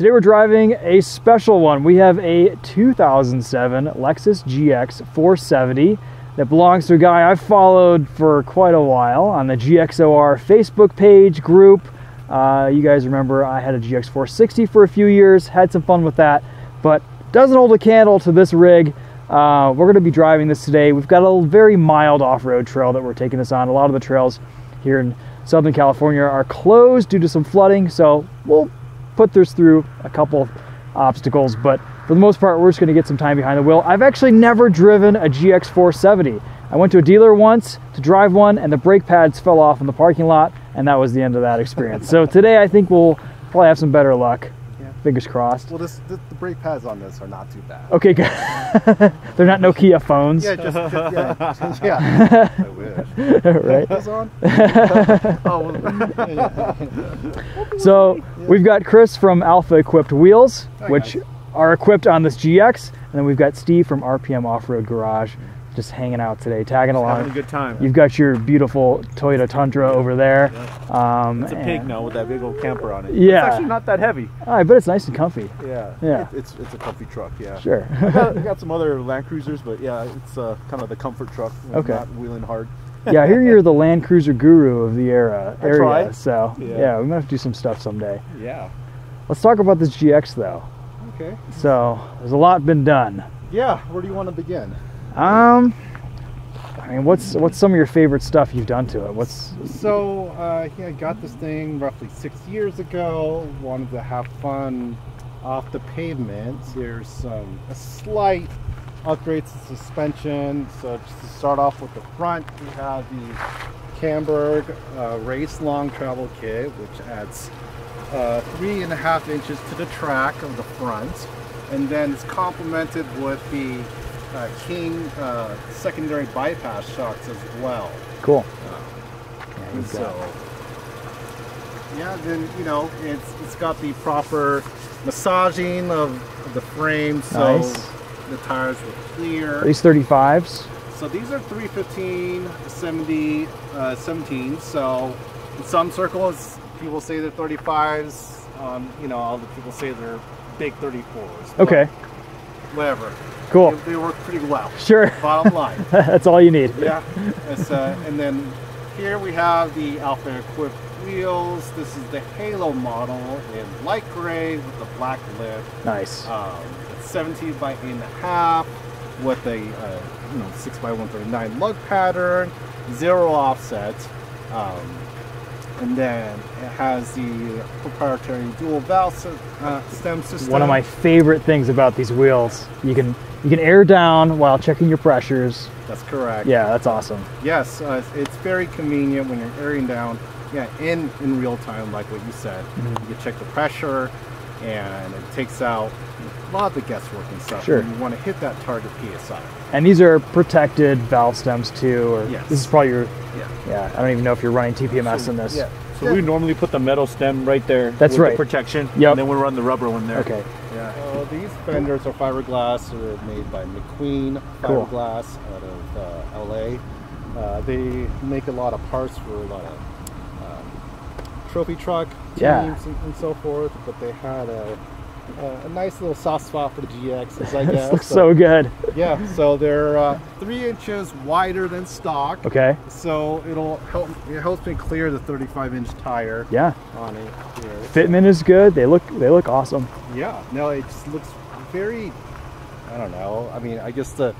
Today we're driving a special one. We have a 2007 Lexus GX470 that belongs to a guy I've followed for quite a while on the GXOR Facebook page group. You guys remember I had a GX460 for a few years, had some fun with that, but doesn't hold a candle to this rig. We're going to be driving this today. We've got a very mild off-road trail that we're taking this on. A lot of the trails here in Southern California are closed due to some flooding, so we'll put this through a couple obstacles, but for the most part, we're just going to get some time behind the wheel. I've actually never driven a GX470. I went to a dealer once to drive one, and the brake pads fell off in the parking lot, and that was the end of that experience. So today, I think we'll probably have some better luck. Fingers crossed. Well, the brake pads on this are not too bad. Okay, good. They're not Nokia phones. Yeah, yeah. I wish. Right. Those on? Oh, well. So yeah. We've got Chris from Alpha Equipped Wheels, which are equipped on this GX, and then we've got Steve from RPM Off-Road Garage, just hanging out today, tagging along. Having a good time. You've got your beautiful Toyota Tundra over there. Yeah. It's a pig now with that big old camper on it. Yeah. It's actually not that heavy. I bet it's nice and comfy. Yeah. Yeah. It's a comfy truck, yeah. Sure. I got some other Land Cruisers, but yeah, it's kind of the comfort truck. Okay. Not wheeling hard. Yeah, I hear you're the Land Cruiser guru of the area. So yeah, we might have to do some stuff someday. Yeah. Let's talk about this GX though. Okay. So there's a lot been done. Yeah. Where do you want to begin? I mean, what's some of your favorite stuff you've done to it? So I got this thing roughly 6 years ago. Wanted to have fun off the pavement. There's a slight upgrade to suspension. So just to start off with the front, we have the Camburg Race Long Travel Kit, which adds 3.5 inches to the track of the front, and then it's complemented with the King secondary bypass shocks as well. Cool. Then you know it's got the proper massaging of the frame, so the tires were clear. These 35s. So these are 315, 70, 17. So in some circles, people say they're 35s. You know, other people say they're big 34s. Okay. Whatever. Cool. They work pretty well. Sure. Bottom line. That's all you need. Yeah. And then here we have the Alpha Equipped Wheels. This is the Halo model in light gray with the black lip. Nice. It's 17 by 8.5 with a 6 by 139 lug pattern, 0 offset, and then it has the proprietary dual valve stem system. One of my favorite things about these wheels, you can air down while checking your pressures. That's correct. Yeah, that's awesome. Yes, it's very convenient when you're airing down. Yeah, in real time, like what you said. Mm-hmm. You check the pressure, and it takes out a lot of the guesswork and stuff. Sure. You want to hit that target PSI. And these are protected valve stems too. Or yes. This is probably your. Yeah. Yeah. I don't even know if you're running TPMS in this. Yeah. So we normally put the metal stem right there. That's with right. The protection. Yep. And then we run the rubber one there. Okay. Yeah. These fenders are fiberglass. They're made by McQueen Fiberglass out of LA. They make a lot of parts for a lot of trophy truck teams and so forth. But they had a nice little soft spot for the GX, I guess. This looks so good. Yeah, so they're 3 inches wider than stock. Okay. So it helps me clear the 35-inch tire. Yeah. On it. Here. Fitment is good. They look awesome. Yeah. No, it just looks very. I don't know. I mean, I guess the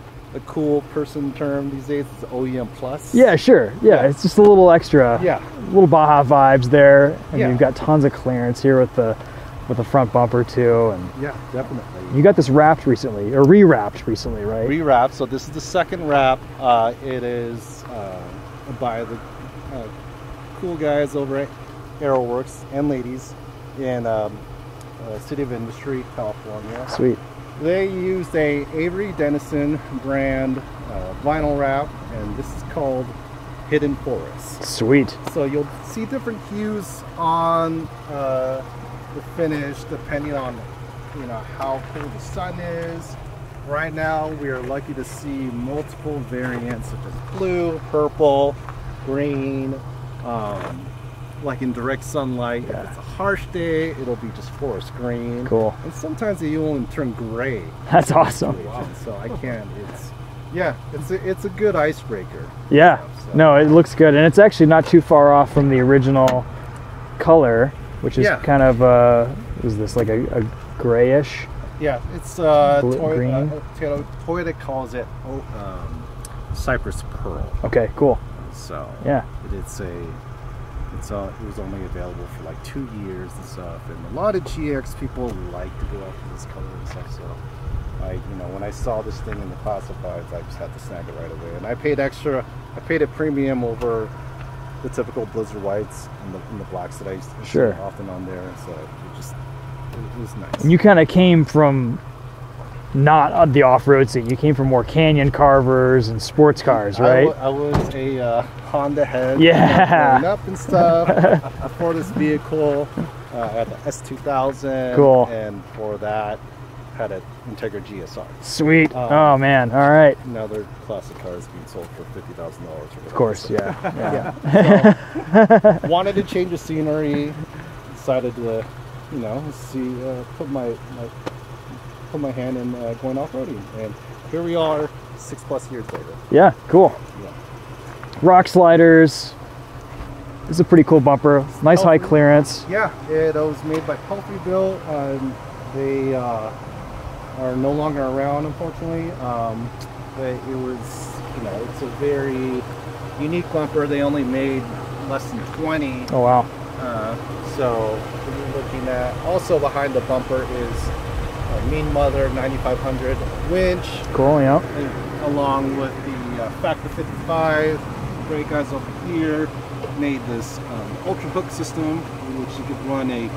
cool person term these days is OEM plus. Yeah, sure. Yeah, it's just a little extra. Yeah. Little Baja vibes there, and you've got tons of clearance here with the. With a front bumper too, and yeah, definitely. You got this wrapped recently, or rewrapped recently, right? Rewrapped. So this is the second wrap. It is by the cool guys over at Aeroworks and ladies in City of Industry, California. Sweet. They used a Avery Dennison brand vinyl wrap, and this is called Hidden Forest. Sweet. So you'll see different hues on. The finish depending on how cool the sun is. Right now we are lucky to see multiple variants such as blue, purple, green, like in direct sunlight. Yeah. If it's a harsh day, it'll be just forest green. Cool. And sometimes it will turn gray. That's awesome. Wow. So I can. It's yeah. It's a good icebreaker. Yeah. So. No, it looks good, and it's actually not too far off from the original color, which is yeah. kind of is this like a grayish? Yeah, it's Toyota calls it Cypress Pearl. Okay, cool. So yeah, it was only available for like 2 years and stuff, and a lot of GX people like to go after this color and stuff. So when I saw this thing in the classifieds, I just had to snag it right away, and I paid extra. I paid a premium over the typical Blizzard whites and the blacks that I used to sure. see often on there, and so it was nice. And you kind of came from not the off-road scene. You came from more canyon carvers and sports cars, right? I was a Honda head. Yeah. Growing up and stuff. For this vehicle, I had the S2000. Cool. And for that, had an Integra GSR. Sweet. Oh man. All right. Another classic car is being sold for $50,000. Of course. So. Yeah. Yeah. yeah. So, wanted to change the scenery. Decided to, see, put my hand in going off-roading, and here we are 6+ years later. Yeah, cool. Yeah. Rock sliders. This is a pretty cool bumper. Nice high clearance. Yeah, it was made by Pelfreybilt. They are no longer around, unfortunately. But it was, it's a very unique bumper. They only made less than 20. Oh wow. So we're looking at also behind the bumper is. Mean Mother 9500 winch. Cool, yeah. Along with the Factor 55 brake guys over here, made this UltraHook system, in which you could run a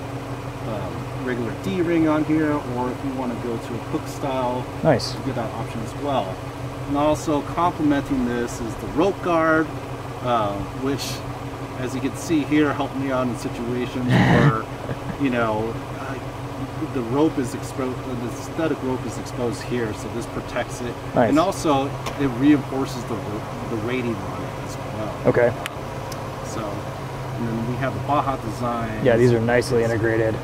regular D-ring on here, or if you want to go to a hook style, nice. You get that option as well. And also complementing this is the rope guard, which, as you can see here, helped me out in situations where, the rope is exposed, the static rope is exposed here, so this protects it. Nice. And also it reinforces the rating on it as well. Okay. So, and then we have the Baja Designs. Yeah, these are nicely integrated.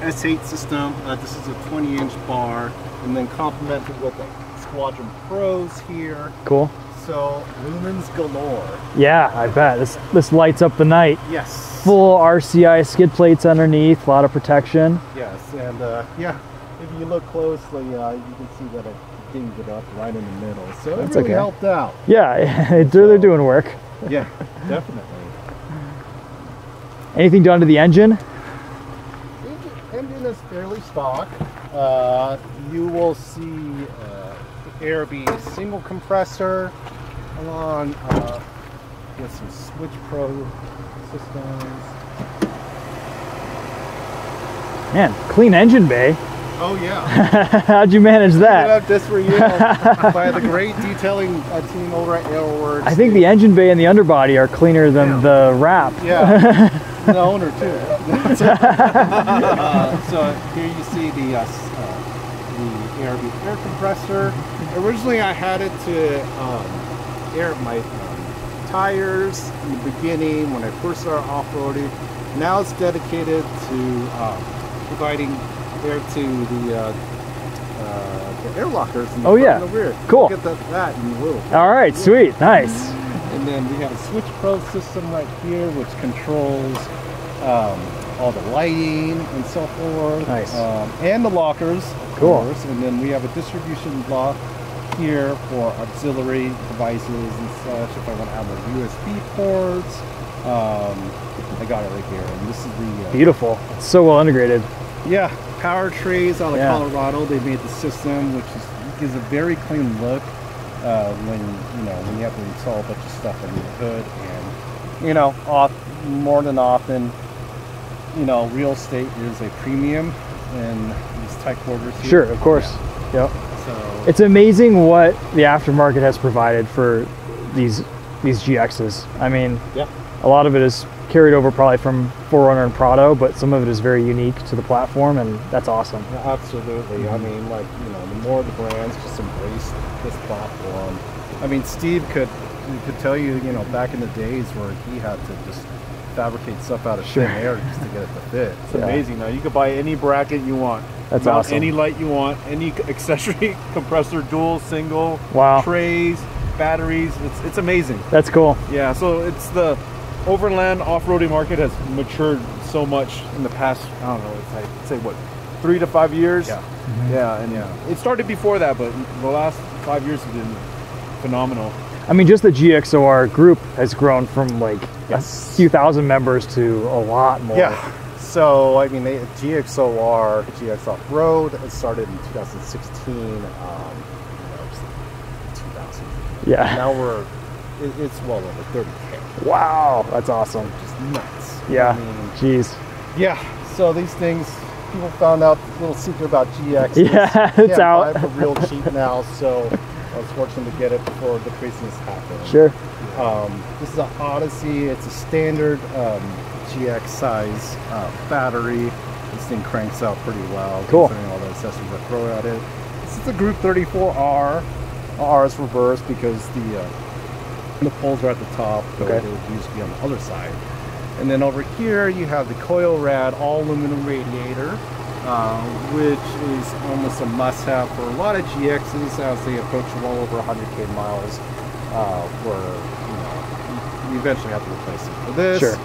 S8 system, this is a 20-inch bar, and then complemented with the Squadron Pros here. Cool. So, lumens galore. Yeah, I bet. This lights up the night. Yes. Full RCI skid plates underneath, a lot of protection. Yes, and yeah, if you look closely, you can see that it dinged it up right in the middle. So it really helped out. Yeah, they're doing work. Yeah, definitely. Anything done to the engine? Engine is fairly stock. You will see AirBee single compressor along with some Switch Pro systems. Man, clean engine bay. Oh yeah. How'd you manage that? I this for you by the great detailing team over at Aeroworks. I think the engine bay and the underbody are cleaner than the wrap. Yeah, the owner too. So here you see the ARB air compressor. Originally I had it to air my tires in the beginning when I first started off-roading. Now it's dedicated to providing air to the air lockers in the front and the rear. Cool. We'll get that in a little bit. All right, sweet, nice. And then we have a Switch Pro system right here, which controls all the lighting and so forth. Nice. And the lockers. Cool. And then we have a distribution block here for auxiliary devices and such. If I want to have the USB ports, I got it right here. And this is the beautiful. It's so well integrated. Yeah, power trays out of Colorado. They made the system, which gives a very clean look when you have to install a bunch of stuff under the hood, and more than often, real estate is a premium in these tight quarters here. Sure, of course. Yeah. Yep. So it's amazing what the aftermarket has provided for these GXs. I mean, a lot of it is carried over probably from 4Runner and Prado, but some of it is very unique to the platform, and that's awesome. Yeah, absolutely. I mean, the more the brands just embrace this platform. I mean, Steve could tell you, back in the days where he had to just fabricate stuff out of thin air just to get it to fit. It's amazing though. You could buy any bracket you want. That's awesome. Any light you want, any accessory, compressor, dual, single, trays, batteries. It's amazing. That's cool. Yeah, so it's the overland off-roading market has matured so much in the past, I don't know, I'd say what, 3 to 5 years? Yeah. Mm-hmm. Yeah, and it started before that, but the last 5 years has been phenomenal. I mean, just the GXOR group has grown from like a few thousand members to a lot more. Yeah. So, I mean, GXOR, GX Off-Road, it started in 2016, it was like 2000. Yeah. Now it's well over 30K. Wow, that's awesome. Just nuts. Yeah, I mean, jeez. Yeah, so these things, people found out a little secret about GX. Yeah, it's out. I have a real cheap now, so I was fortunate to get it before the craziness happened. Sure. This is an Odyssey, it's a standard, GX size battery. This thing cranks out pretty well. Cool. Considering all the accessories I throw at it. This is a Group 34R. R is reversed because the poles are at the top, though they would usually be on the other side. And then over here you have the coil rad all aluminum radiator, which is almost a must-have for a lot of GXs as they approach well over 100K miles, where you eventually have to replace it for this. Sure.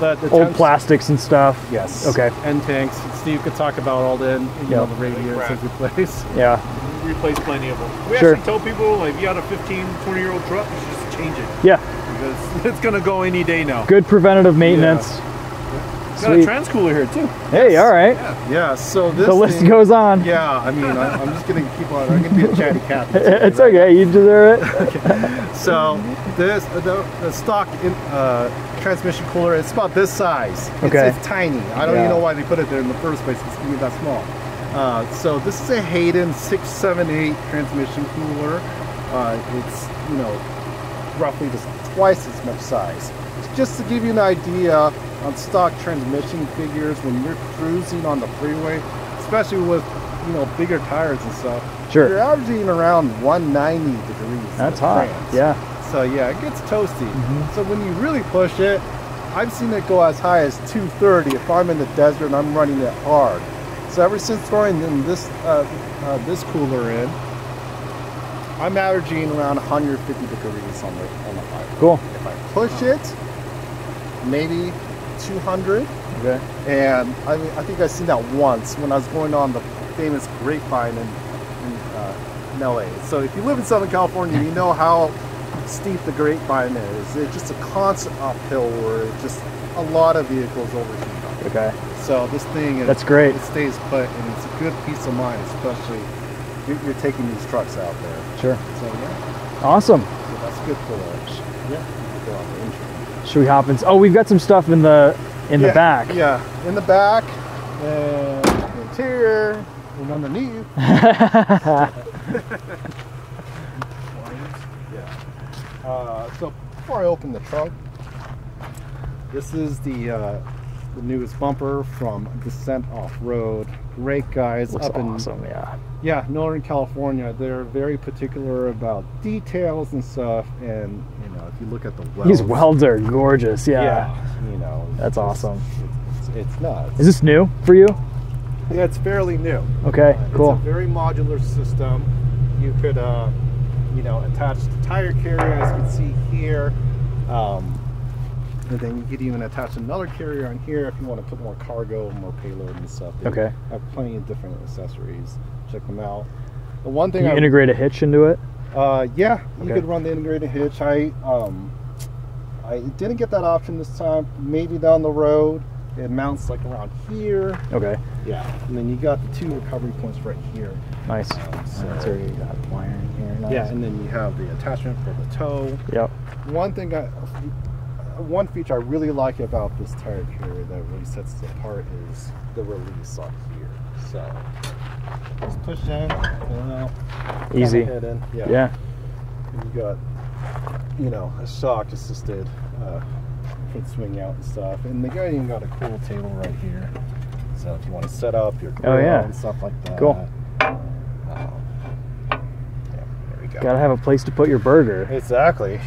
But the old plastics and stuff. Yes. Okay. End tanks. Steve could talk about all the the radiators that we replace. Yeah. We replace plenty of them. We actually tell people, like, if you had a 15, 20-year-old truck, you should just change it. Yeah. Because it's going to go any day now. Good preventative maintenance. Yeah. Got a trans cooler here too. Hey, all right. Yeah. So this the list goes on. Yeah. I mean, I'm just going to keep on. I'm going to be a chatty cat. It's right? Okay. You deserve it. Okay. So this the stock transmission cooler, it's about this size. Okay. It's tiny. I don't even know why they put it there in the first place. It's even that small. So this is a Hayden 678 transmission cooler. It's roughly just twice as much size. Just to give you an idea on stock transmission figures, when you're cruising on the freeway, especially with bigger tires and stuff, you're averaging around 190 degrees. That's hot. Yeah. So yeah, it gets toasty. Mm-hmm. So when you really push it, I've seen it go as high as 230 if I'm in the desert and I'm running it hard. So ever since throwing in this cooler in, I'm averaging around 150 degrees on the highway. Cool. If I push it, maybe 200. Okay. And I think I've seen that once when I was going on the famous Grapevine in LA. So if you live in Southern California, you know how steep the Grapevine is. It's just a constant uphill where just a lot of vehicles overheat. Okay. So this thing is, that's great. It stays put and it's a good peace of mind, especially if you're taking these trucks out there. Sure. So yeah. Awesome. So that's good for us. Yeah. Should we hop in? Oh, we've got some stuff in the back. Yeah. In the back. And the interior. And underneath. So before I open the trunk, this is the newest bumper from Descent Off-Road. Great guys. Looks up awesome, yeah, Northern California. They're very particular about details and stuff, and if you look at the welds, these welds are gorgeous. Yeah, that's awesome. It's nuts. Is this new for you? Yeah, it's fairly new. Okay, cool. It's a very modular system. You could attach the tire carrier, as you can see here, and then you could even attach another carrier on here if you want to put more cargo, more payload and stuff. Okay. I have plenty of different accessories. Check them out. The one thing, can you integrate a hitch into it? You could run the integrated hitch. I didn't get that option this time. Maybe down the road. It mounts like around here. Okay. Yeah. And then you got the two recovery points right here. Nice. So you got wiring here. Nice. Yeah. And then you have the attachment for the tow. Yep. One feature I really like about this tire carrier that really sets it apart is the release on here. So just push in, pull out, easy. Head in. Yeah. Yeah. And you got, a shock assisted. Swing out and stuff, and the guy even got a cool table right here, so if you want to set up your grill and stuff like that. Cool. There we go. Gotta have a place to put your burger. Exactly.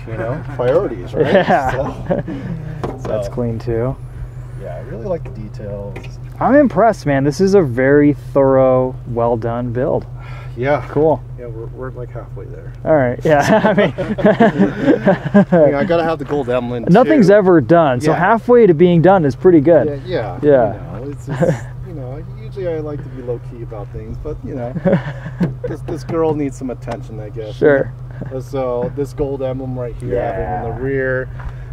Priorities, right? Yeah. So, That's clean too. Yeah, I really like the details. I'm impressed, man. This is a very thorough, well done build. Yeah. Cool. Yeah, we're like halfway there. All right. Yeah. I mean, I gotta have the gold emblem. Nothing's ever done, so halfway to being done is pretty good. Yeah. Yeah. You know, it's just, you know, usually I like to be low key about things, but you know, this girl needs some attention, I guess. Sure. So this gold emblem right here, having in the rear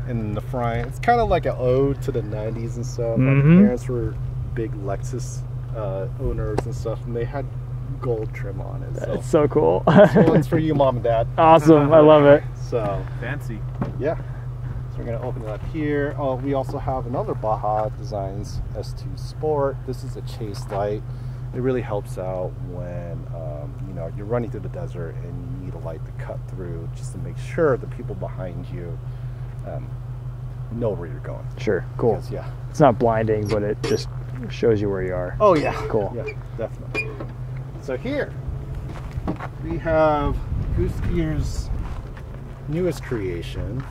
and in the front, it's kind of like an ode to the '90s and stuff. Mm-hmm. My parents were big Lexus owners and stuff, and they had gold trim on it. So it's so cool. This one's for you, Mom and Dad. Awesome. I love it. So fancy. Yeah. So we're going to open it up here. Oh, we also have another Baja Designs S2 Sport. This is a chase light. It really helps out when you know, you're running through the desert and you need a light to cut through, just to make sure the people behind you know where you're going. Sure. Cool. Because, yeah, it's not blinding, but it just shows you where you are. Oh yeah. Cool. Yeah, definitely. So here we have Goose Gear's newest creation.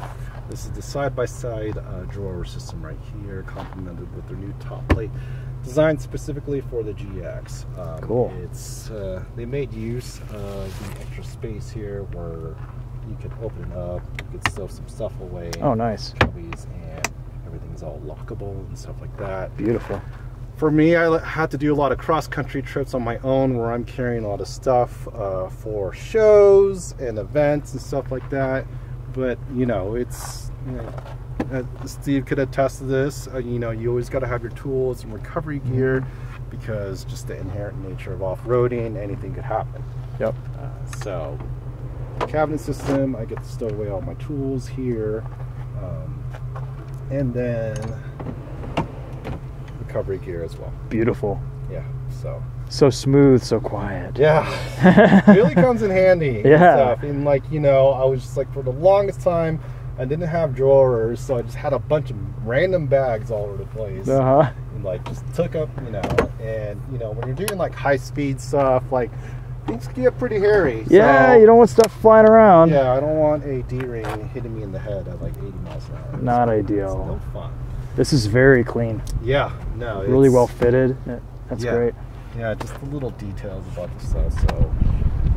This is the side-by-side drawer system right here, complemented with their new top plate, designed specifically for the GX. Cool. It's they made use of the extra space here where you can open it up, you can stuff some stuff away. Oh, nice. Cubbies, and everything's all lockable and stuff like that. Beautiful. For me, I had to do a lot of cross-country trips on my own where I'm carrying a lot of stuff for shows and events and stuff like that. But, you know, it's, you know, Steve could attest to this, you know, you always got to have your tools and recovery gear, because just the inherent nature of off-roading, anything could happen. Yep. So, cabinet system, I get to stow away all my tools here. And then recovery gear as well. Beautiful. Yeah. So smooth, so quiet. Yeah. It really comes in handy. Yeah. And like, you know, I was just like, for the longest time, I didn't have drawers, so I just had a bunch of random bags all over the place. Uh-huh. And like just took up, you know, and you know, when you're doing like high speed stuff, like things get pretty hairy. Yeah, so, you don't want stuff flying around. Yeah, I don't want a D-ring hitting me in the head at like 80 miles an hour. Not ideal. No fun. This is very clean. Yeah, no, it's really well fitted. That's great. Yeah, just the little details about the stuff. So,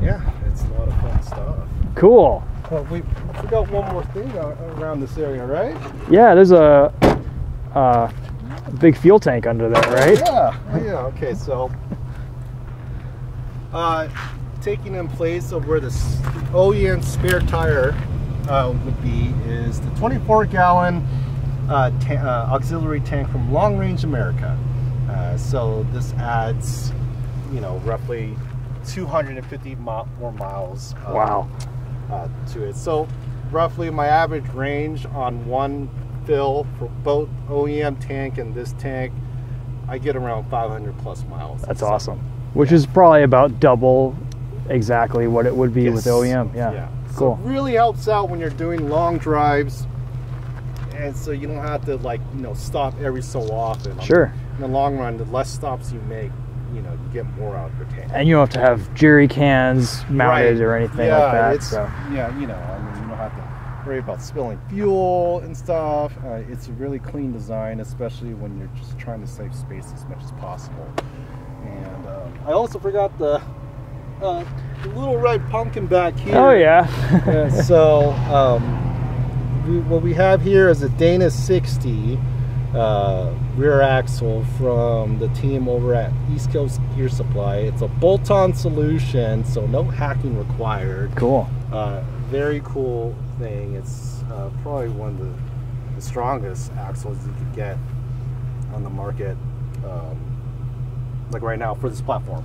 yeah, it's a lot of fun stuff. Cool. Well, we forgot one more thing around this area, right? Yeah, there's a big fuel tank under there, right? Yeah. Oh, yeah. Okay. So, taking in place of where the OEM spare tire would be is the 24-gallon auxiliary tank from Long Range America. So this adds, you know, roughly 250 more miles to it. So roughly my average range on one fill for both OEM tank and this tank, I get around 500 plus miles. That's awesome. Which is probably about double exactly what it would be with OEM. Yeah. Cool. So it really helps out when you're doing long drives. And so you don't have to, like, you know, stop every so often. Sure. In the long run, the less stops you make, you know, you get more out of your tank. And you don't have to have jerry cans mounted or anything like that. It's, yeah, you know, I mean, you don't have to worry about spilling fuel and stuff. It's a really clean design, especially when you're just trying to save space as much as possible. And I also forgot the little red pumpkin back here. Oh, yeah. So... what we have here is a Dana 60 rear axle from the team over at East Coast Gear Supply. It's a bolt-on solution, so no hacking required. Cool. Very cool thing. It's probably one of the strongest axles you could get on the market, like right now for this platform.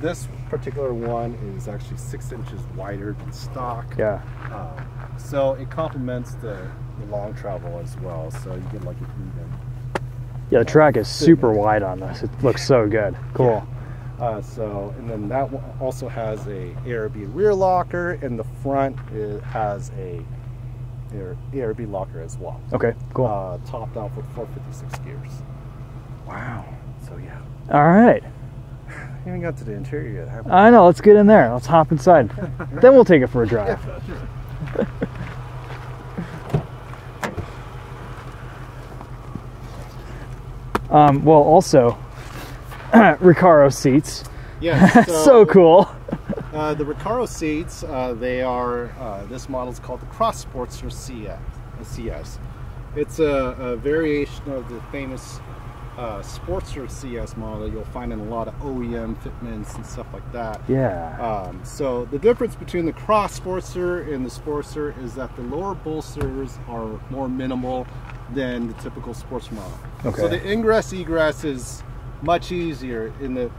This particular one is actually 6 inches wider than stock. Yeah. So it complements the long travel as well. So you get like an even. Yeah, the track is super wide on this. It looks so good. Cool. Yeah. So, and then that one also has a AirBee rear locker, and the front it has a AirBee locker as well. Okay. Cool. Topped out with 456 gears. Wow. So yeah. All right. I haven't got to the interior yet. I know. Let's get in there. Let's hop inside. Then we'll take it for a drive. Yeah, sure. Well, also Recaro seats. Yeah, so, so cool. The Recaro seats, they are, this model is called the Cross Sports or CS. It's a variation of the famous Sportster CS model you'll find in a lot of OEM fitments and stuff like that. Yeah. So the difference between the Cross Sportster and the Sportster is that the lower bolsters are more minimal than the typical Sportster model. Okay. So the ingress egress is much easier in the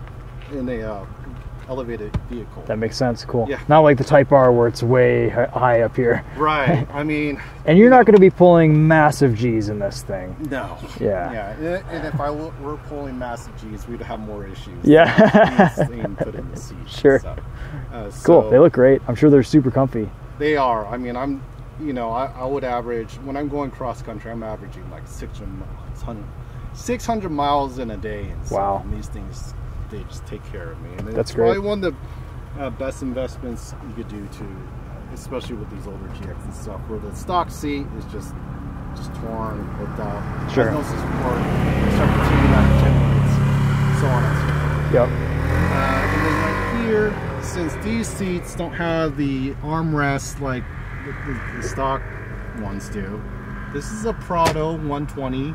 elevated vehicle. That makes sense. Cool. Yeah. Not like the Type R where it's way high up here. Right. I mean, and you're not going to be pulling massive G's in this thing. No. Yeah. Yeah. And if I were pulling massive G's, we'd have more issues. Yeah. Put in the seats. Sure. So cool. They look great. I'm sure they're super comfy. They are. I mean, I'm, you know, I would average when I'm going cross country, I'm averaging like 600 miles in a day. And so, wow. And these things, they just take care of me, and that's great. Probably one of the best investments you could do too, especially with these older GX and stuff, where the stock seat is just torn, ripped out. Sure. No support, except for 2 out of 10 minutes, so on and so forth. Yep. And then right here, since these seats don't have the armrest like the stock ones do, this is a Prado 120.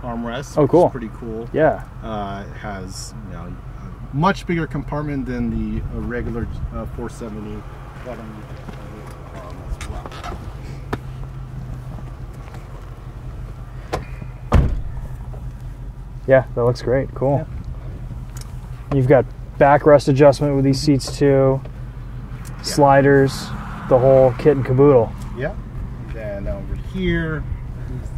Armrest. Oh, cool. Which is pretty cool. Yeah. It has, you know, a much bigger compartment than the regular 470 bottom as well. Yeah, that looks great. Cool. Yeah. You've got backrest adjustment with these seats too. Yeah. Sliders, the whole kit and caboodle. Yeah. And then over here,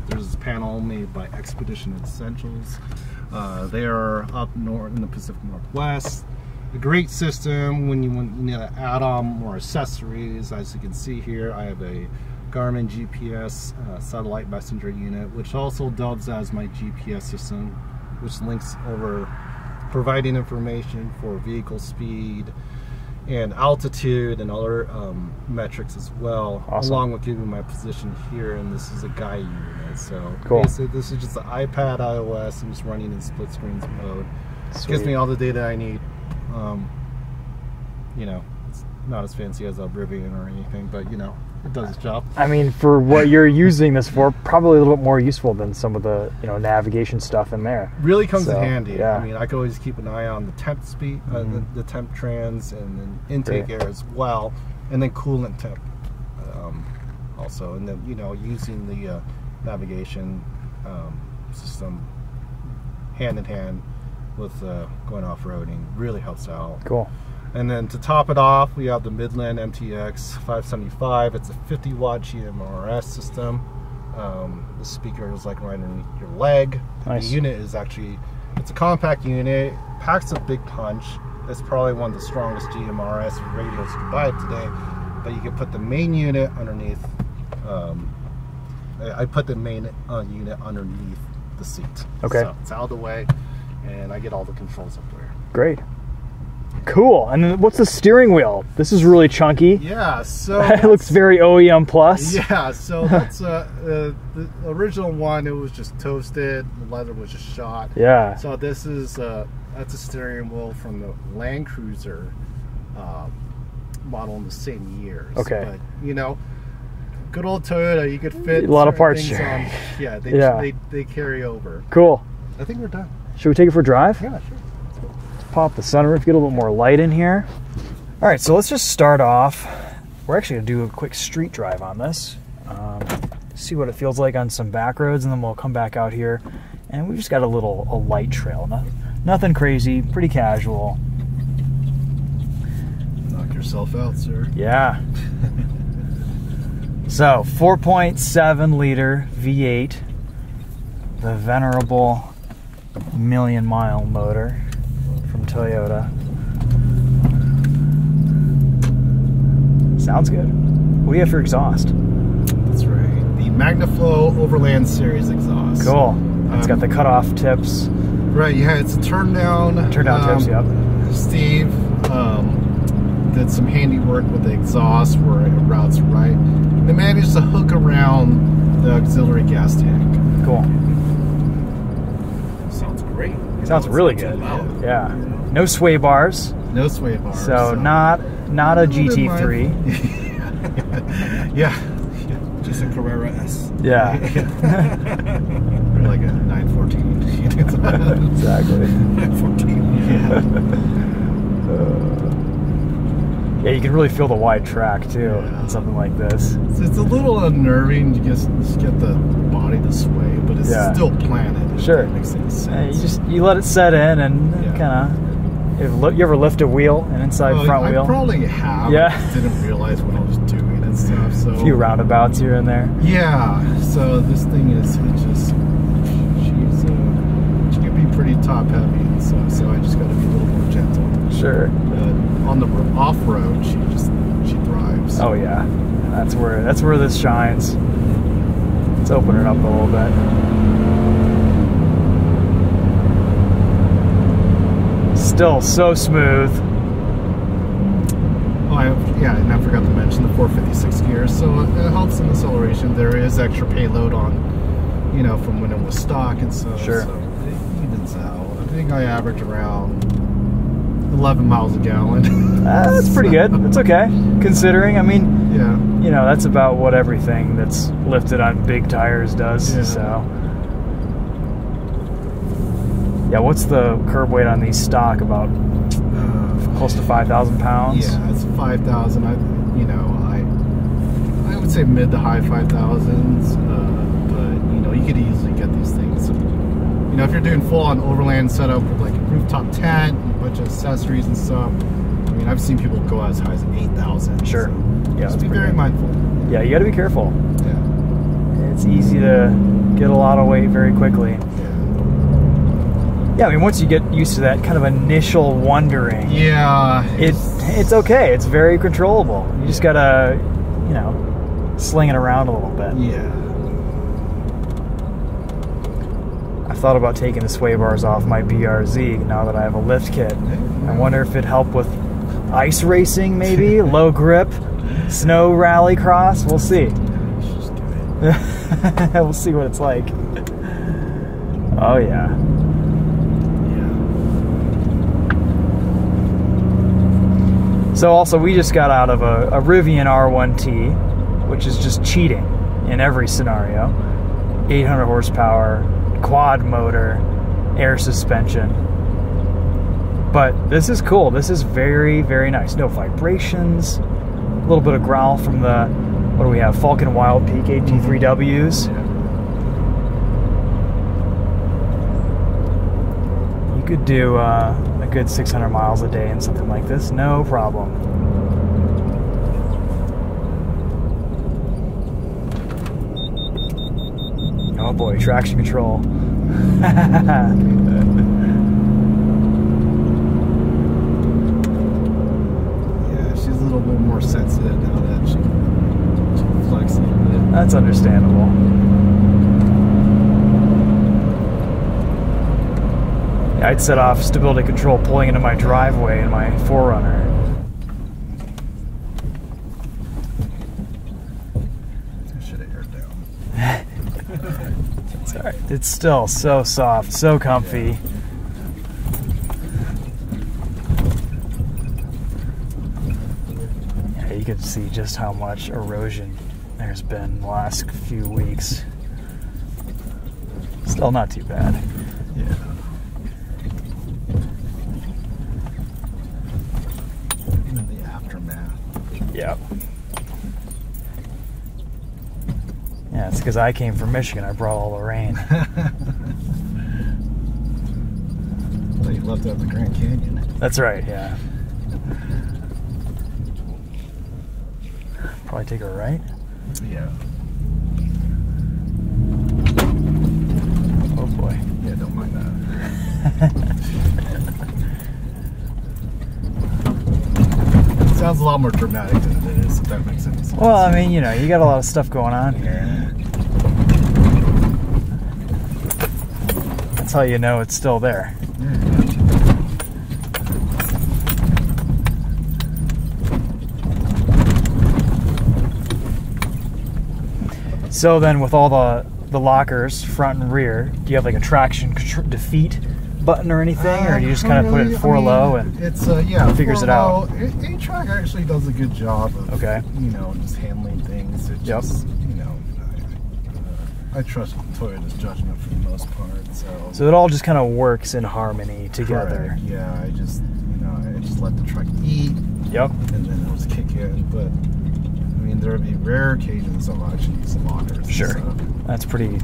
there's this panel made by Expedition Essentials. They are up north in the Pacific Northwest. A great system when you want, you know, to add on more accessories. As you can see here, I have a Garmin GPS satellite messenger unit, which also doubles as my GPS system, which links over providing information for vehicle speed and altitude and other metrics as well. Awesome. Along with giving my position here, and this is a guide unit. So cool. Basically this is just the iPad iOS. I'm just running in split screens mode. Sweet. Gives me all the data I need. You know, it's not as fancy as Oblivion or anything, but you know, it does its job. I mean, for what you're using this for, probably a little bit more useful than some of the, you know, navigation stuff in there. Really comes in handy. Yeah. I mean, I can always keep an eye on the temp speed, the temp trans, and then intake air as well, and then coolant temp also, and then, you know, using the navigation system hand in hand with going off roading really helps out. Cool. And then to top it off, we have the Midland MTX 575. It's a 50-watt GMRS system. The speaker is like right underneath your leg. Nice. The unit is actually, it's a compact unit, packs a big punch. That's probably one of the strongest GMRS radios you can buy today. But you can put the main unit underneath, I put the main unit underneath the seat. Okay. So it's out of the way, and I get all the controls up there. Great. Cool. And then what's the steering wheel? This is really chunky. Yeah, so it looks very OEM plus. Yeah, so that's the original one, it was just toasted, the leather was just shot. Yeah. So this is that's a steering wheel from the Land Cruiser model in the same year. Okay. But you know, good old Toyota, you could fit a lot of parts here. Yeah, they carry over. Cool. I think we're done. Should we take it for a drive? Yeah, sure. Pop the sunroof, get a little more light in here. All right, so let's just start off. We're actually gonna do a quick street drive on this, see what it feels like on some back roads, and then we'll come back out here. And we just got a light trail, nothing crazy, pretty casual. Knock yourself out, sir. Yeah. So 4.7 liter V8, the venerable million-mile motor. Toyota. Sounds good. What do you have for exhaust? That's right. The MagnaFlow Overland Series exhaust. Cool. It's got the cutoff tips. Right, yeah, it's a turn down. Turn down tips, yep. Steve did some handy work with the exhaust where it routes right. They managed to hook around the auxiliary gas tank. Cool. Sounds really good. Yeah. No sway bars. No sway bars. So, not a GT3. Yeah. Just a Carrera S. Yeah. Like a 914. Exactly. 914. Yeah. Yeah, you can really feel the wide track too, yeah, in something like this. It's a little unnerving to just get the body this way, but it's still planted. Sure, it makes sense. Yeah, you let it set in and kind of. You ever lift a wheel, an inside front wheel? I probably have. Yeah, I just didn't realize what I was doing and stuff. So a few roundabouts here and there. Yeah. So this thing is she can be pretty top heavy and stuff. So I just got to be a little more gentle. Sure. On the off-road, she thrives. Oh yeah, that's where this shines. Let's open it up a little bit. Still so smooth. Oh, and I forgot to mention the 456 gear, so it helps in acceleration. There is extra payload on, from when it was stock and so. Sure. So it evens out. I think I average around 11 miles a gallon. That's pretty good. That's okay, considering. I mean, that's about what everything that's lifted on big tires does. Yeah. So, yeah. What's the curb weight on these stock? About close to 5,000 pounds. Yeah, it's 5,000. I would say mid to high 5,000s. But you could easily get these things. If you're doing full on overland setup with like a rooftop tent, bunch of accessories and stuff. I mean, I've seen people go as high as 8,000. Sure. So yeah. Just be very mindful. Yeah, you got to be careful. Yeah. It's easy to get a lot of weight very quickly. Yeah. Yeah. I mean, once you get used to that kind of initial wondering. Yeah. It's okay. It's very controllable. You just gotta, sling it around a little bit. Yeah. I thought about taking the sway bars off my BRZ now that I have a lift kit. I wonder if it'd help with ice racing, maybe low grip, snow rally cross. We'll see. Just do it. We'll see what it's like. Oh yeah. Yeah. So also, we just got out of a Rivian R1T, which is just cheating in every scenario. 800 horsepower. Quad motor, air suspension, but this is cool. This is very, very nice. No vibrations, a little bit of growl from the, what do we have, Falcon Wild Peak AT3Ws. You could do a good 600 miles a day in something like this, no problem. Oh boy, traction control. Yeah, she's a little bit more sensitive now that she flexes a little bit. That's understandable. Yeah, I'd set off stability control pulling into my driveway in my 4Runner. It's still so soft, so comfy. Yeah, you can see just how much erosion there's been in the last few weeks. Still not too bad. Yeah. Even the aftermath. Yep. Yeah, it's because I came from Michigan. I brought all the rain. Well, you left out the Grand Canyon. That's right, yeah. Probably take a right? Yeah. Oh, boy. Yeah, don't mind that. It sounds a lot more dramatic than it is, if that makes any sense. Well, I mean, you got a lot of stuff going on here. That's how you know it's still there. Mm. So then with all the lockers, front and rear, do you have like a traction defeat button or anything, or do you just kind of put it four low and it's yeah, figures it out? A-Track actually does a good job of you know, just handling things. It just you know, I trust Toyota's judgment for the most part. So it all just kind of works in harmony together. Correct. Yeah, I just let the truck eat. Yep. And then it'll just kick in. But I mean, there would be rare occasions I'll actually use the lockers. Sure. And that's pretty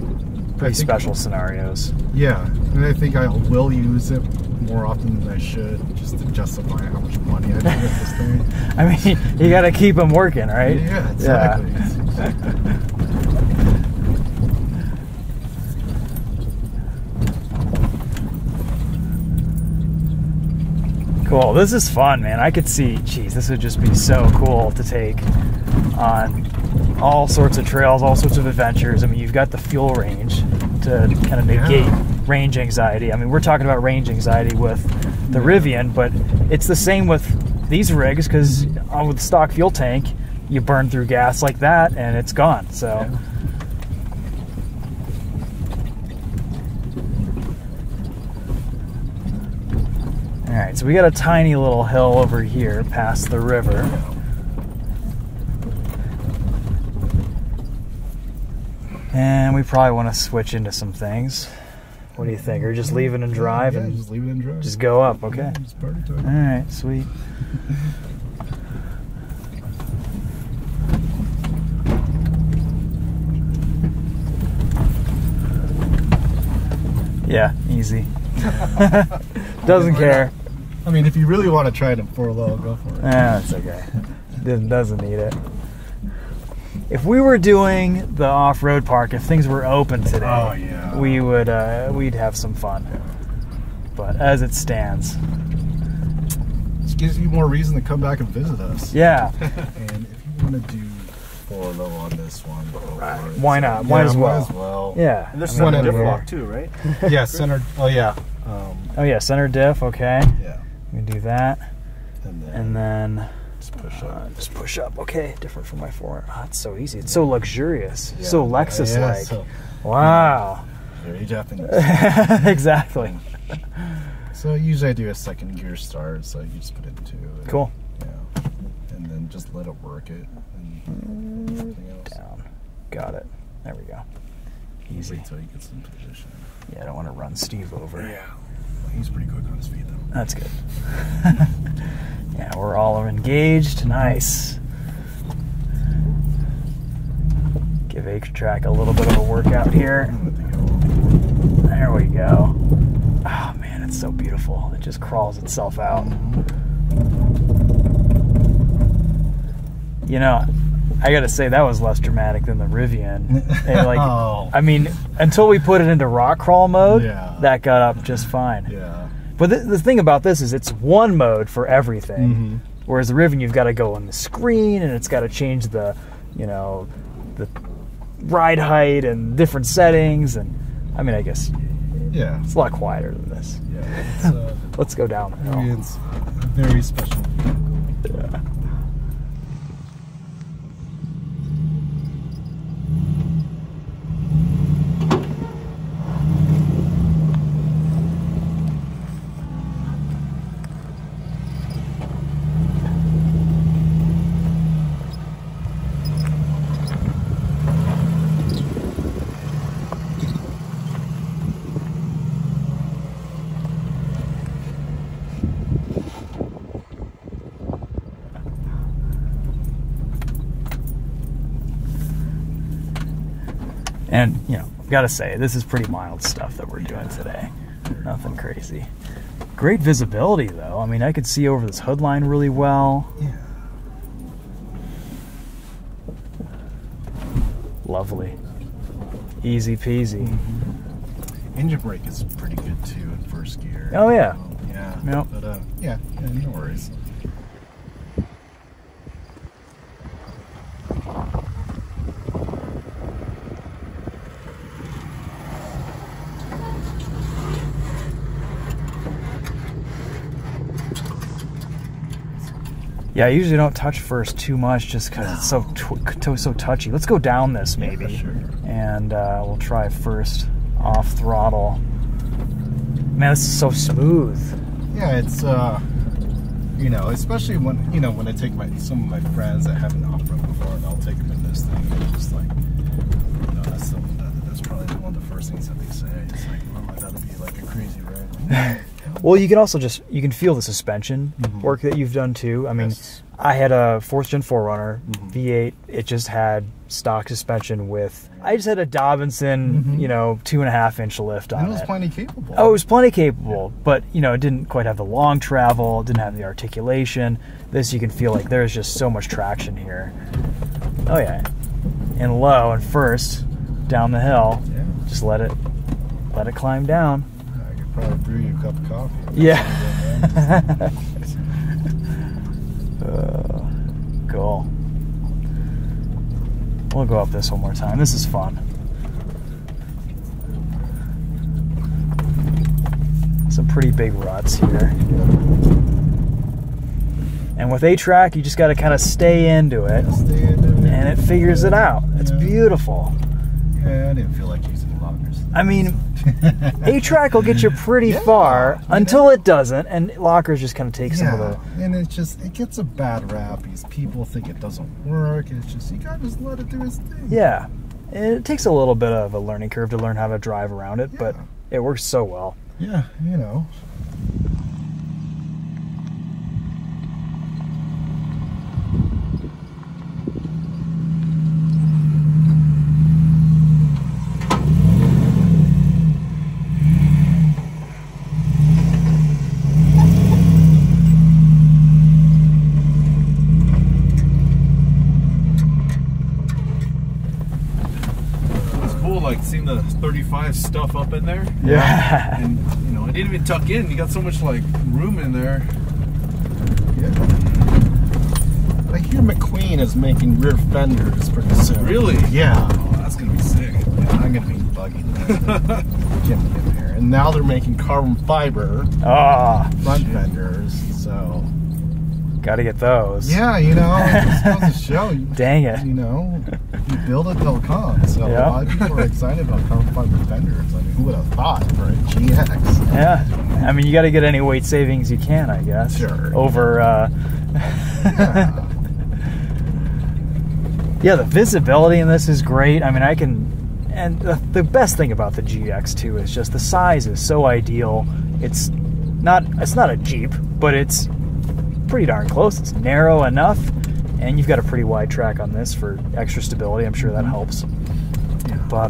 special scenarios. Yeah, and I think I will use it more often than I should, just to justify how much money I do with this thing. I mean, you got to keep them working, right? Yeah, exactly. Yeah. Cool. This is fun, man. I could see, geez, this would just be so cool to take on all sorts of trails, all sorts of adventures. I mean, you've got the fuel range to kind of negate range anxiety. I mean, we're talking about range anxiety with the Rivian, but it's the same with these rigs, because with the stock fuel tank, you burn through gas like that and it's gone. So. Yeah. All right, so we got a tiny little hill over here past the river. And we probably want to switch into some things. What do you think? Or just leave it and drive? Yeah, and just leave it and drive. Just go up, okay. Yeah, it's party time. All right, sweet. Yeah, easy. Doesn't care. I mean, if you really want to try it in four-low, go for it. Yeah, it's okay. Doesn't need it. If we were doing the off-road park, if things were open today, we would we'd have some fun. But as it stands, it gives you more reason to come back and visit us. Yeah. And if you want to do four-low on this one, why not? Yeah, might as well. Yeah. And there's center diff lock too, right? Yeah, center. Oh yeah. Center diff. Okay. Yeah. We can do that. And then just push up. Okay, different from my 4Runner. Oh, it's so easy. It's so luxurious. Yeah. So Lexus-like. Yeah, wow. Very Japanese. Exactly. So usually I do a second gear start. So you just put it in two. And, cool. Yeah. And then just let it work it. And everything else. Down. Got it. There we go. Easy. Wait until he gets in position. Yeah, I don't want to run Steve over. Yeah. Well, he's pretty quick on his feet, though. That's good. Yeah, we're all engaged. Nice. Give A-Track a little bit of a workout here. There we go. Oh, man, it's so beautiful. It just crawls itself out. You know, I gotta say, that was less dramatic than the Rivian. I mean, until we put it into rock crawl mode, that got up just fine. Yeah. But the thing about this is it's one mode for everything. Mm-hmm. Whereas the Rivian, you've got to go on the screen, and it's got to change the, you know, the ride height and different settings. And I mean, I guess it's a lot quieter than this. Yeah. It's, let's go down. It's very special. Yeah. And, you know, I've got to say, this is pretty mild stuff that we're doing today. Nothing crazy. Great visibility, though. I mean, I could see over this hood line really well. Yeah. Lovely. Easy peasy. Mm-hmm. Engine brake is pretty good, too, in first gear. Oh, yeah. Yeah. Yep. But, yeah, no worries. Yeah, I usually don't touch first too much just because it's so touchy. Let's go down this maybe, and we'll try first off throttle. Man, this is so smooth. Yeah, it's you know, especially when I take some of my friends that haven't off-road before, and I'll take them in this thing, and just like, you know, that's probably one of the first things that they say. It's like, oh, that'll be like a crazy ride. Well, you can also just, you can feel the suspension work that you've done too. I mean, yes. I had a 4th Gen 4Runner V8. It just had stock suspension with, I just had a Dobinson, you know, 2.5-inch lift on it. And it was plenty capable. Oh, it was plenty capable. Yeah. But, you know, it didn't quite have the long travel. It didn't have the articulation. This, you can feel like there's just so much traction here. Oh, yeah. And low and first, down the hill. Yeah. Just let it climb down. Probably brew you a cup of coffee. Yeah. Cool. We'll go up this one more time. This is fun. Some pretty big ruts here. And with A-Track, you just got to kind of stay into it. And it figures it out. It's beautiful. Yeah, I didn't feel like using lockers. I mean... A-Track will get you pretty far until it doesn't, and lockers just kind of take some of the... And it just, it gets a bad rap because people think it doesn't work, and it's just, you gotta just let it do its thing. Yeah, and it takes a little bit of a learning curve to learn how to drive around it, but it works so well. Yeah, you know. The 35 stuff up in there. Yeah. And you know, I didn't even tuck in. You got so much like room in there. Yeah. I hear McQueen is making rear fenders pretty soon. Really? Yeah. Oh, that's gonna be sick. Yeah, I'm gonna be bugging that. Getting in there. And now they're making carbon fiber front fenders. So gotta get those. Yeah, you know, it's supposed to show you. Dang it. You know, you build it, they'll come. So a lot of people are excited about carbon fiber fenders. I mean, who would have thought for a GX? Yeah. I mean, you gotta get any weight savings you can, I guess. Sure. Over, yeah, the visibility in this is great. I mean, I can, and the best thing about the GX too is just the size is so ideal. It's not a Jeep, but it's pretty darn close. It's narrow enough, and you've got a pretty wide track on this for extra stability. I'm sure that helps. Yeah. But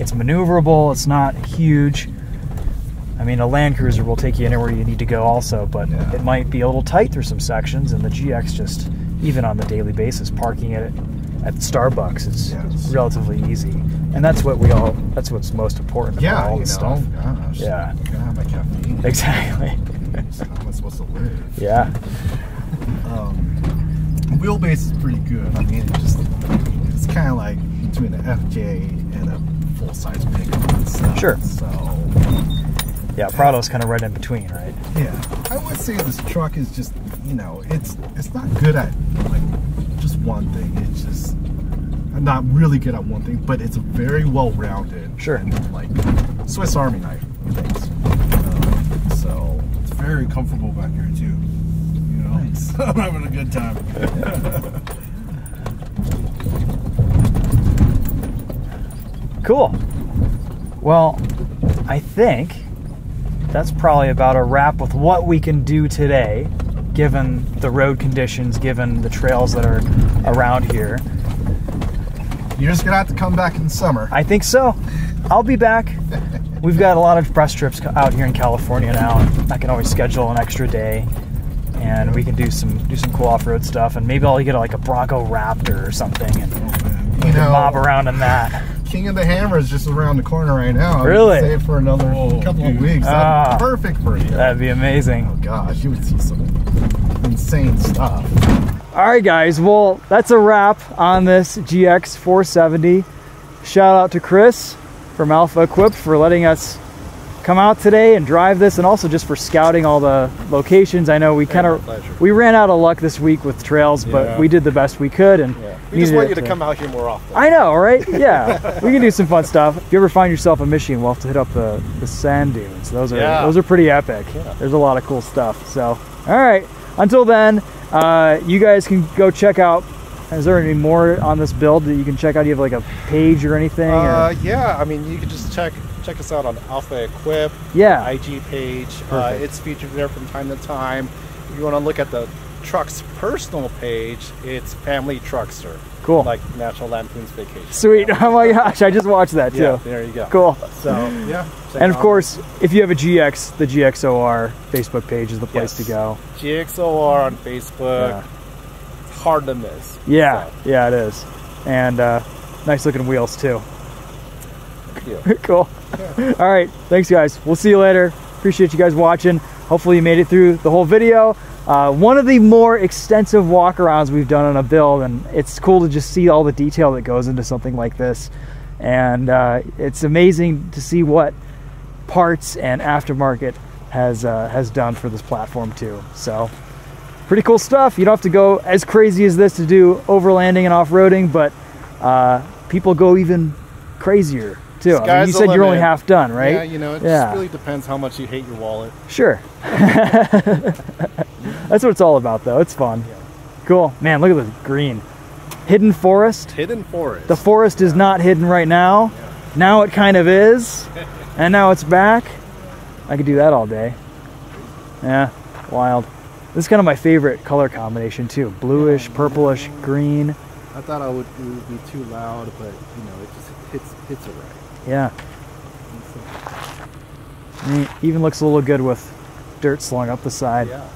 it's maneuverable. It's not huge. I mean, a Land Cruiser will take you anywhere you need to go also, but it might be a little tight through some sections, and the GX just, even on the daily basis, parking at Starbucks, it's relatively easy. And that's what we all, that's what's most important about all this stuff. Gosh, yeah. I have my caffeine. Exactly. How am I supposed to live? Yeah. Wheelbase is pretty good. I mean, it's kind of like between an FJ and a full-size pickup and stuff. Sure. So, yeah, Prado's kind of right in between, right? Yeah. I would say this truck is just, you know, it's not good at, like, just one thing. It's just, I'm not really good at one thing, but it's very well-rounded. Sure. And, like, Swiss Army knife things. So... very comfortable back here too, you know. Nice. I'm having a good time. Cool. Well, I think that's probably about a wrap with what we can do today, given the road conditions, given the trails that are around here. You're just gonna have to come back in the summer. I think so. I'll be back. We've got a lot of press trips out here in California now. I can always schedule an extra day, and we can do some cool off-road stuff. And maybe I'll get like a Bronco Raptor or something, and we can bob around in that. King of the Hammer is just around the corner right now. Really? Save for another couple of weeks. That'd be perfect for you. That'd be amazing. Oh gosh, you would see some insane stuff. All right, guys. Well, that's a wrap on this GX470. Shout out to Chris from Alpha Equipped for letting us come out today and drive this, and also just for scouting all the locations. I know we kind of ran out of luck this week with trails, but we did the best we could, and we just want you to come out here more often. I know, right? Yeah, we can do some fun stuff. If you ever find yourself in Michigan, we'll have to hit up the sand dunes. Those are those are pretty epic. Yeah. There's a lot of cool stuff. So, all right, until then, you guys can go check out. Is there any more on this build that you can check out? Do you have like a page or anything? Yeah, I mean, you can just check us out on Alpha Equipped, IG page. It's featured there from time to time. If you want to look at the truck's personal page, it's Family Truckster. Cool. Like National Lampoon's Vacation. Sweet. Oh my gosh, I just watched that too. Yeah, there you go. Cool. So, yeah. And of course, if you have a GX, the GXOR Facebook page is the place to go. GXOR on Facebook. Yeah. Hard to miss. Yeah, so. Yeah, it is. And nice looking wheels too. Thank you. Cool. Yeah. All right, thanks guys. We'll see you later. Appreciate you guys watching. Hopefully you made it through the whole video. One of the more extensive walkarounds we've done on a build, and it's cool to just see all the detail that goes into something like this. And it's amazing to see what parts and aftermarket has done for this platform too. So. Pretty cool stuff. You don't have to go as crazy as this to do overlanding and off-roading, but people go even crazier too. I mean, you said you're only half done, right? Yeah, you know, it just really depends how much you hate your wallet. Sure. That's what it's all about, though. It's fun. Yeah. Cool. Man, look at this green. Hidden Forest. Hidden Forest. The forest is not hidden right now. Yeah. Now it kind of is, and now it's back. I could do that all day. Yeah, wild. This is kind of my favorite color combination too. Bluish, purplish, green. I thought it would be too loud, but you know, it just hits it right. Yeah. And it even looks a little good with dirt slung up the side. Yeah.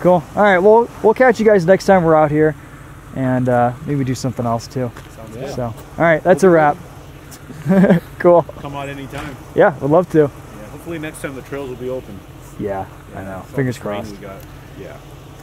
Cool. All right, well, we'll catch you guys next time we're out here, and maybe do something else too. Sounds good. So, all right, that's a wrap. Cool. Come on anytime. Yeah, would love to. Yeah, hopefully next time the trails will be open. Yeah, I know. Fingers crossed. Yeah,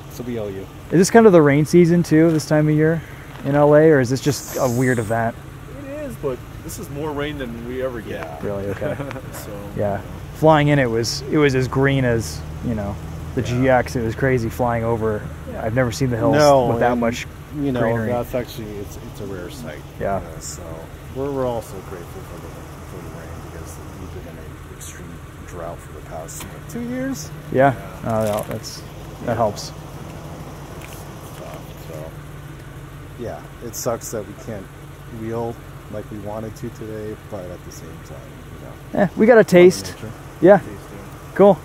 this will be LU. Is this kind of the rain season too, this time of year in LA, or is this just a weird event? It is, but this is more rain than we ever get. Yeah, really? Okay. So, yeah. Flying in, it was as green as, you know, the GX. It was crazy flying over. Yeah. I've never seen the hills with that much greenery. You know, that's actually, it's a rare sight. Yeah. You know, so we're also grateful for the rain, because we've been in an extreme drought for the past 2 years. Yeah. That helps. So, yeah, it sucks that we can't wheel like we wanted to today, but at the same time, you know. Yeah, we got a taste. Yeah. Cool.